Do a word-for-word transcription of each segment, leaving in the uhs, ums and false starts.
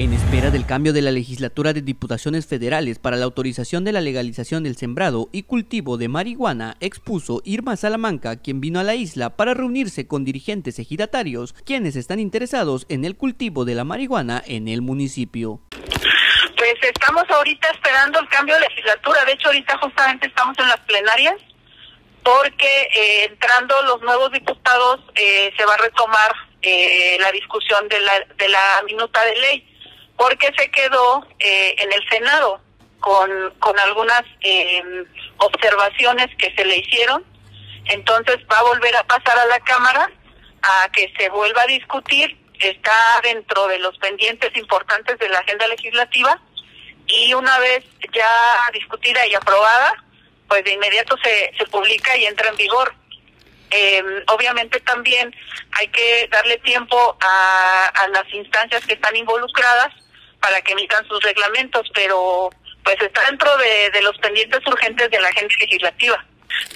En espera del cambio de la legislatura de diputaciones federales para la autorización de la legalización del sembrado y cultivo de marihuana, expuso Irma Salamanca, quien vino a la isla para reunirse con dirigentes ejidatarios, quienes están interesados en el cultivo de la marihuana en el municipio. Pues estamos ahorita esperando el cambio de legislatura, de hecho ahorita justamente estamos en las plenarias, porque eh, entrando los nuevos diputados eh, se va a retomar eh, la discusión de la, de la minuta de ley, porque se quedó eh, en el Senado con, con algunas eh, observaciones que se le hicieron. Entonces va a volver a pasar a la Cámara a que se vuelva a discutir, está dentro de los pendientes importantes de la agenda legislativa, y una vez ya discutida y aprobada, pues de inmediato se, se publica y entra en vigor. Eh, obviamente también hay que darle tiempo a, a las instancias que están involucradas para que emitan sus reglamentos, pero pues está dentro de, de los pendientes urgentes de la agenda legislativa.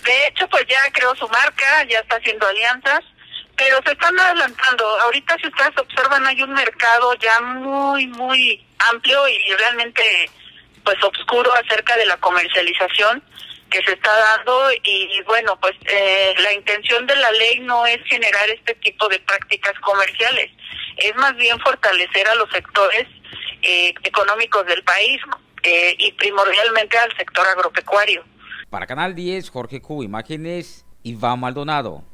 De hecho, pues ya creó su marca, ya está haciendo alianzas, pero se están adelantando. Ahorita, si ustedes observan, hay un mercado ya muy, muy amplio y realmente pues oscuro acerca de la comercialización que se está dando, y, y bueno, pues eh, la intención de la ley no es generar este tipo de prácticas comerciales, es más bien fortalecer a los sectores eh, económicos del país eh, y primordialmente al sector agropecuario. Para Canal diez, Jorge Q Imágenes, Iván Maldonado.